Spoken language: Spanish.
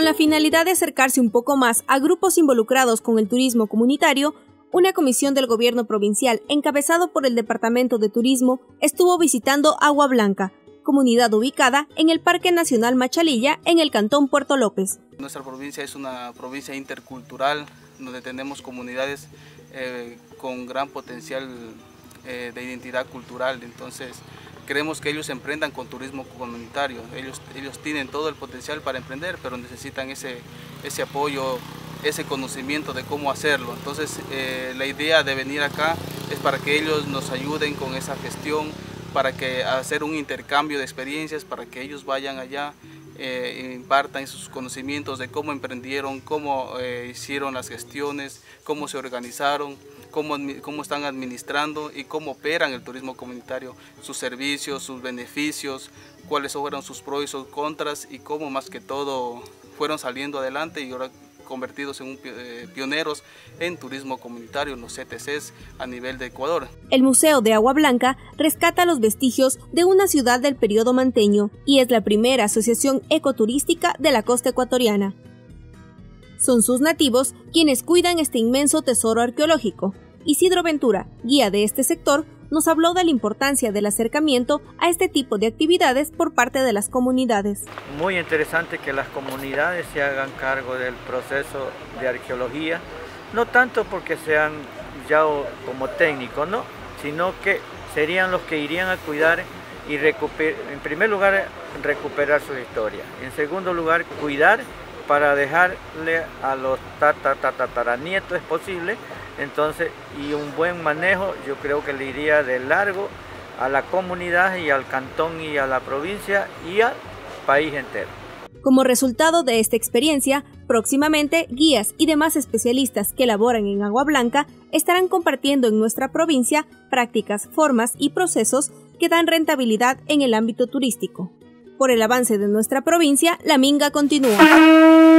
Con la finalidad de acercarse un poco más a grupos involucrados con el turismo comunitario, una comisión del gobierno provincial, encabezado por el Departamento de Turismo, estuvo visitando Agua Blanca, comunidad ubicada en el Parque Nacional Machalilla, en el cantón Puerto López. Nuestra provincia es una provincia intercultural, donde tenemos comunidades con gran potencial de identidad cultural, entonces creemos que ellos emprendan con turismo comunitario. Ellos tienen todo el potencial para emprender, pero necesitan ese apoyo, ese conocimiento de cómo hacerlo. Entonces la idea de venir acá es para que ellos nos ayuden con esa gestión, para que hacer un intercambio de experiencias, para que ellos vayan allá e impartan sus conocimientos de cómo emprendieron, cómo hicieron las gestiones, cómo se organizaron, cómo están administrando y cómo operan el turismo comunitario, sus servicios, sus beneficios, cuáles fueron sus pros y sus contras y cómo más que todo fueron saliendo adelante y ahora convertidos en pioneros en turismo comunitario en los CTCs a nivel de Ecuador. El Museo de Agua Blanca rescata los vestigios de una ciudad del periodo manteño y es la primera asociación ecoturística de la costa ecuatoriana. Son sus nativos quienes cuidan este inmenso tesoro arqueológico. Isidro Ventura, guía de este sector, nos habló de la importancia del acercamiento a este tipo de actividades por parte de las comunidades. Muy interesante que las comunidades se hagan cargo del proceso de arqueología, no tanto porque sean ya como técnicos, ¿no?, sino que serían los que irían a cuidar y en primer lugar recuperar su historia, en segundo lugar cuidar para dejarle a los tataranietos es posible. Entonces, y un buen manejo, yo creo que le iría de largo a la comunidad y al cantón y a la provincia y al país entero. Como resultado de esta experiencia, próximamente guías y demás especialistas que laboran en Agua Blanca estarán compartiendo en nuestra provincia prácticas, formas y procesos que dan rentabilidad en el ámbito turístico. Por el avance de nuestra provincia, la minga continúa.